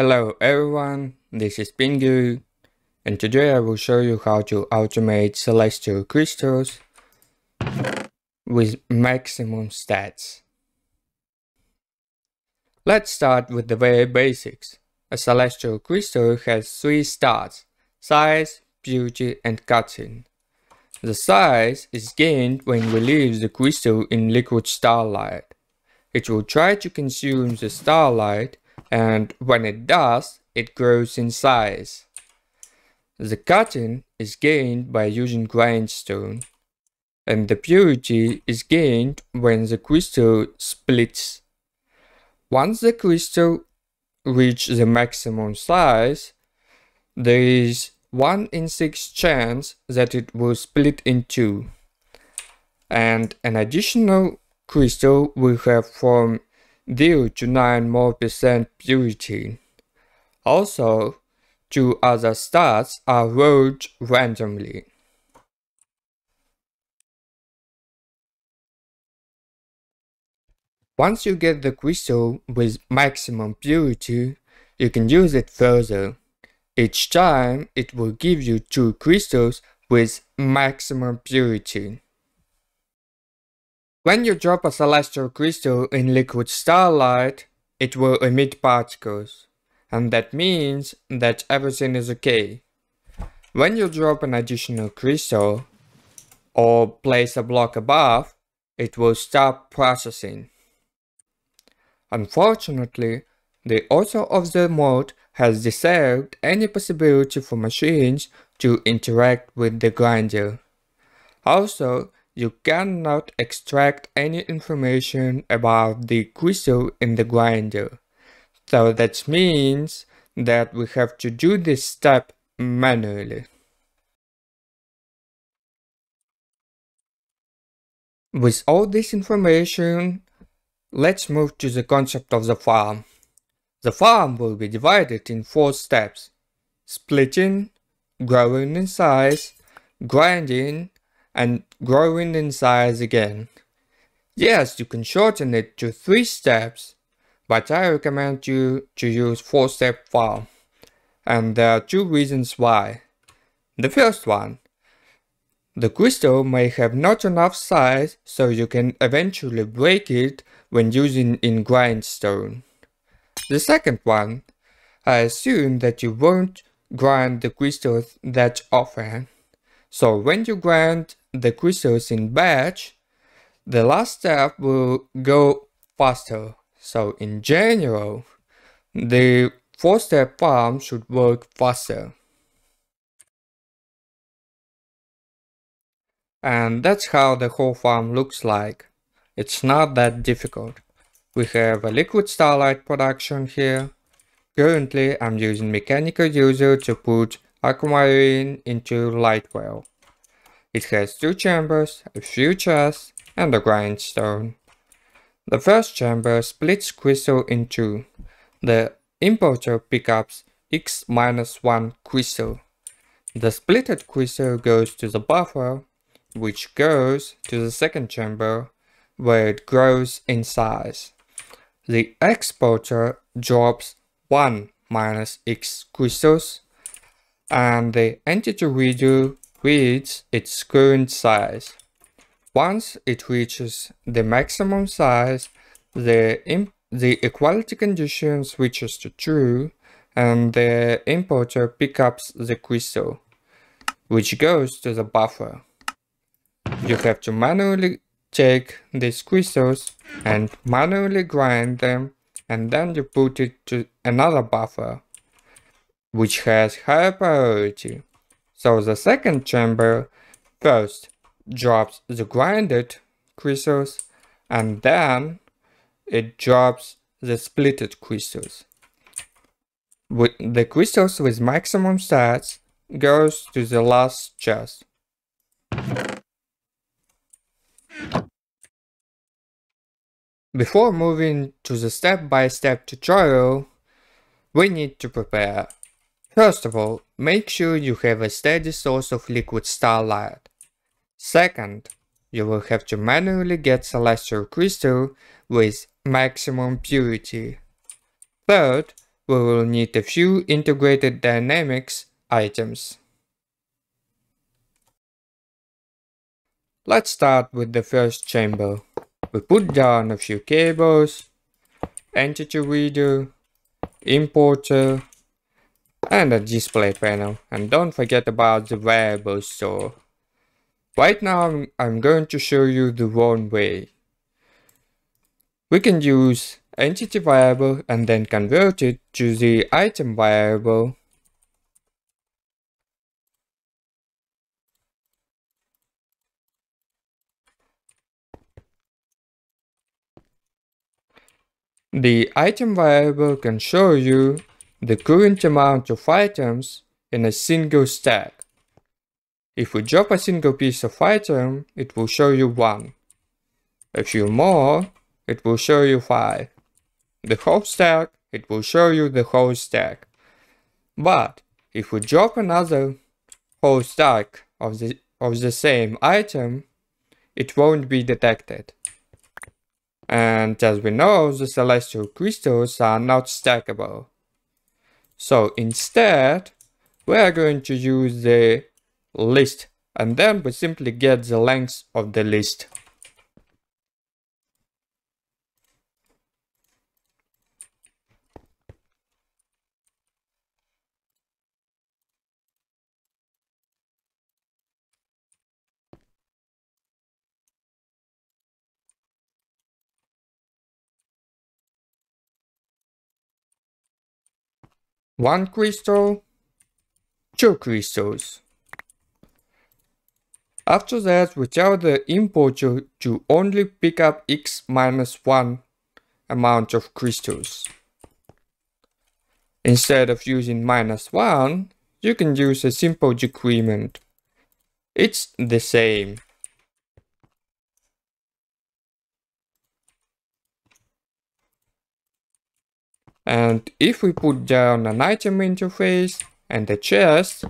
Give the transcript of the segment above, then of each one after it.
Hello everyone, this is Pingyaru, and today I will show you how to automate celestial crystals with maximum stats. Let's start with the very basics. A celestial crystal has three stats: size, beauty and cutting. The size is gained when we leave the crystal in liquid starlight. It will try to consume the starlight, and when it does, it grows in size. The cutting is gained by using grindstone, and the purity is gained when the crystal splits. Once the crystal reaches the maximum size, there is 1 in 6 chance that it will split in two, and an additional crystal will have from 0 to 9% more purity. Also, 2 other stats are rolled randomly. Once you get the crystal with maximum purity, you can use it further. Each time it will give you 2 crystals with maximum purity. When you drop a celestial crystal in liquid starlight, it will emit particles, and that means that everything is okay. When you drop an additional crystal or place a block above, it will stop processing. Unfortunately, the author of the mod has disabled any possibility for machines to interact with the grinder. Also, you cannot extract any information about the crystal in the grinder, so that means that we have to do this step manually. With all this information, let's move to the concept of the farm. The farm will be divided in 4 steps: splitting, growing in size, grinding, and growing in size again. Yes, you can shorten it to 3 steps, but I recommend you to use 4-step farm, and there are 2 reasons why. The first one: the crystal may have not enough size, so you can eventually break it when using in grindstone. The second one: I assume that you won't grind the crystals that often, so when you grind the crystals in batch, the last step will go faster. So in general, the 4-step farm should work faster. And that's how the whole farm looks like. It's not that difficult. We have a liquid starlight production here. Currently, I'm using mechanical user to put aquamarine into light well. It has 2 chambers, a few chests, and a grindstone. The first chamber splits crystal in 2. The importer picks up x-1 crystal. The splitted crystal goes to the buffer, which goes to the second chamber, where it grows in size. The exporter drops 1 x crystals, and the entity reader reads its current size. Once it reaches the maximum size, the equality condition switches to true, and the importer picks up the crystal, which goes to the buffer. You have to manually take these crystals and manually grind them, and then you put it to another buffer, which has higher priority. So the second chamber first drops the grinded crystals, and then it drops the splitted crystals. The crystals with maximum stats goes to the last chest. Before moving to the step-by-step tutorial, we need to prepare. First of all, make sure you have a steady source of liquid starlight. Second, you will have to manually get celestial crystal with maximum purity. Third, we will need a few Integrated Dynamics items. Let's start with the first chamber. We put down a few cables, entity reader, importer, and a display panel. And don't forget about the variable store. Right now I'm going to show you the wrong way. We can use entity variable and then convert it to the item variable. The item variable can show you the current amount of items in a single stack. If we drop a single piece of item, it will show you 1. A few more, it will show you 5. The whole stack, it will show you the whole stack. But if we drop another whole stack of the same item, it won't be detected. And as we know, the celestial crystals are not stackable. So instead, we are going to use the list, and then we simply get the length of the list. One crystal, 2 crystals. After that, we tell the importer to only pick up x minus 1 amount of crystals. Instead of using -1, you can use a simple decrement. It's the same. And if we put down an item interface and a chest,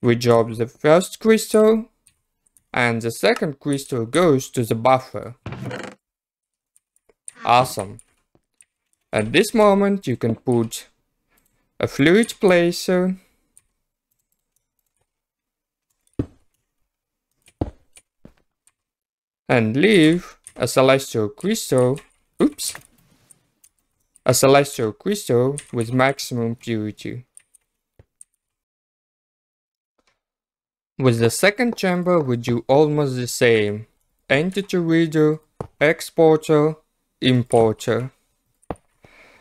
we drop the first crystal, and the second crystal goes to the buffer. Awesome. At this moment, you can put a fluid placer, and leave a celestial crystal. Oops. A celestial crystal with maximum purity. With the second chamber, we do almost the same. Entity reader, exporter, importer.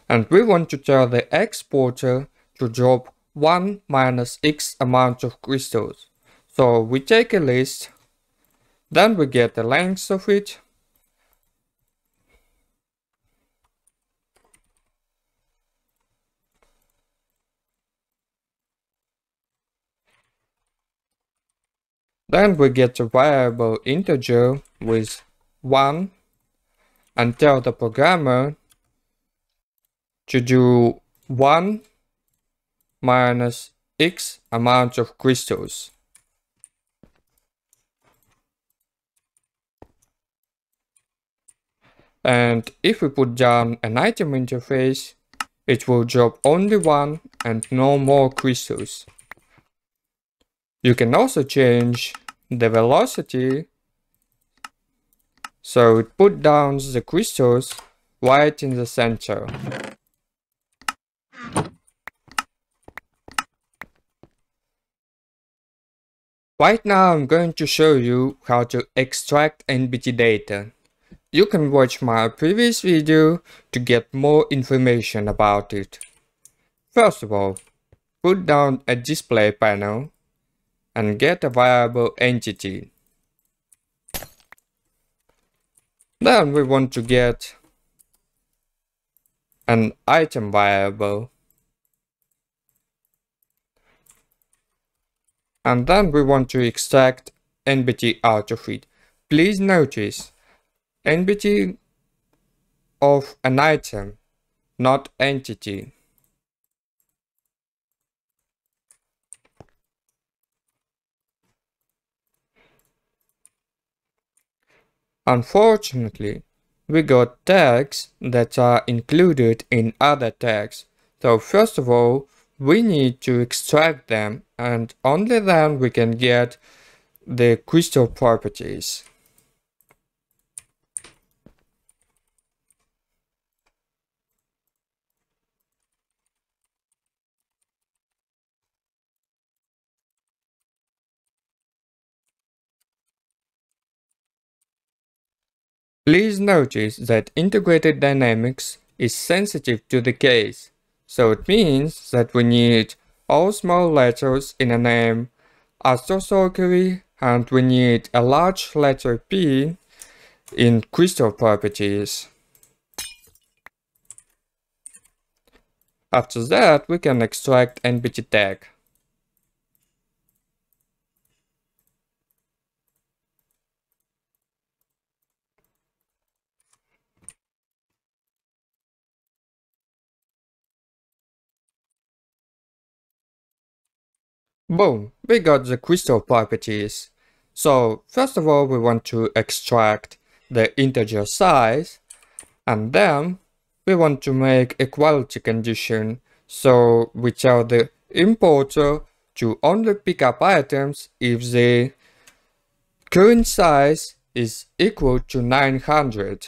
And we want to tell the exporter to drop 1 minus x amount of crystals. So we take a list, then we get the length of it, then we get a variable integer with 1 and tell the programmer to do 1 minus x amount of crystals. And if we put down an item interface, it will drop only 1 and no more crystals. You can also change the velocity, so it puts down the crystals right in the center. Right now I'm going to show you how to extract NBT data. You can watch my previous video to get more information about it. First of all, put down a display panel and get a variable entity. Then we want to get an item variable. And then we want to extract NBT out of it. Please notice, NBT of an item, not entity. Unfortunately, we got tags that are included in other tags. So first of all, we need to extract them, and only then we can get the crystal properties. Please notice that Integrated Dynamics is sensitive to the case, so it means that we need all small letters in a name, Astral Sorcery, and we need a large letter P in crystal properties. After that, we can extract NBT tag. Boom, we got the crystal properties. So first of all, we want to extract the integer size, and then we want to make equality condition, so we tell the importer to only pick up items if the current size is equal to 900.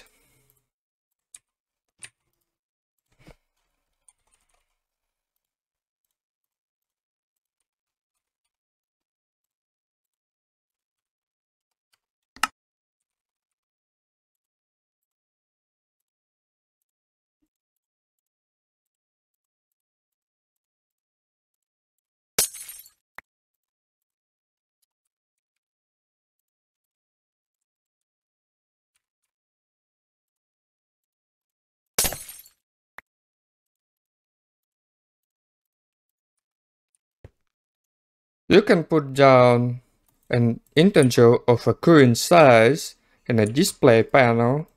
You can put down an integer of a current size in a display panel,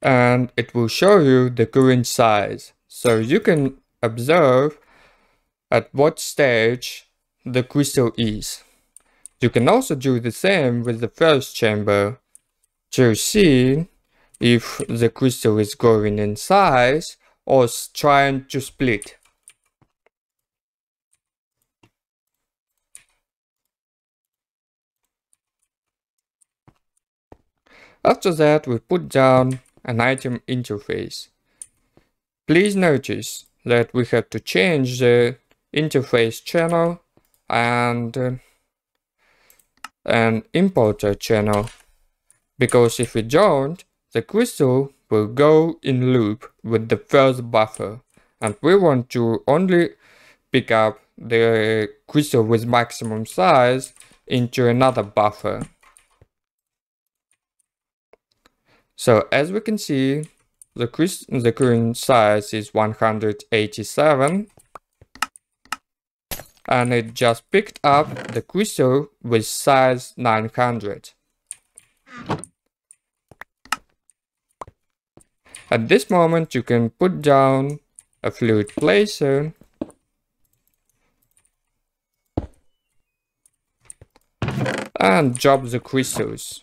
and it will show you the current size. So you can observe at what stage the crystal is. You can also do the same with the first chamber to see if the crystal is growing in size or trying to split. After that, we put down an item interface. Please notice that we have to change the interface channel and an importer channel, because if we don't, the crystal will go in loop with the first buffer, and we want to only pick up the crystal with maximum size into another buffer. So as we can see, the current size is 187, and it just picked up the crystal with size 900. At this moment, you can put down a fluid placer, and drop the crystals.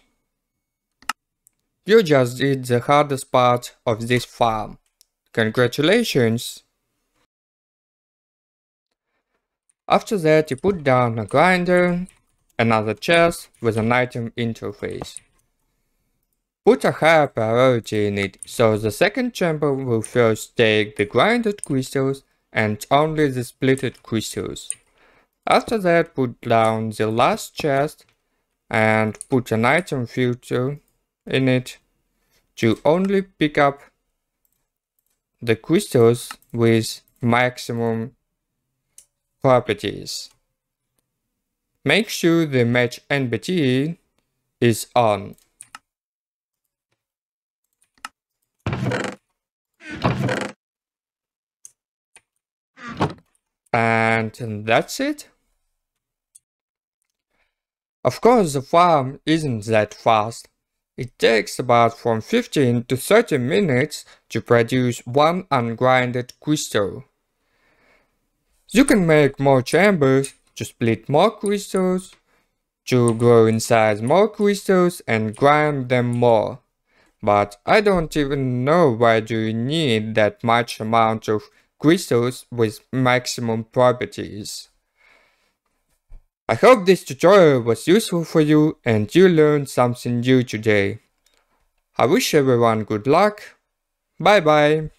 You just did the hardest part of this farm. Congratulations! After that, you put down a grinder, another chest with an item interface. Put a higher priority in it, so the second chamber will first take the grinded crystals and only the splitted crystals. After that, put down the last chest and put an item filter in it to only pick up the crystals with maximum properties. Make sure the match NBT is on. And that's it. Of course, the farm isn't that fast. It takes about from 15 to 30 minutes to produce one ungrinded crystal. You can make more chambers to split more crystals, to grow in size more crystals and grind them more. but I don't even know why do you need that much amount of crystals with maximum properties. I hope this tutorial was useful for you and you learned something new today. I wish everyone good luck. Bye bye.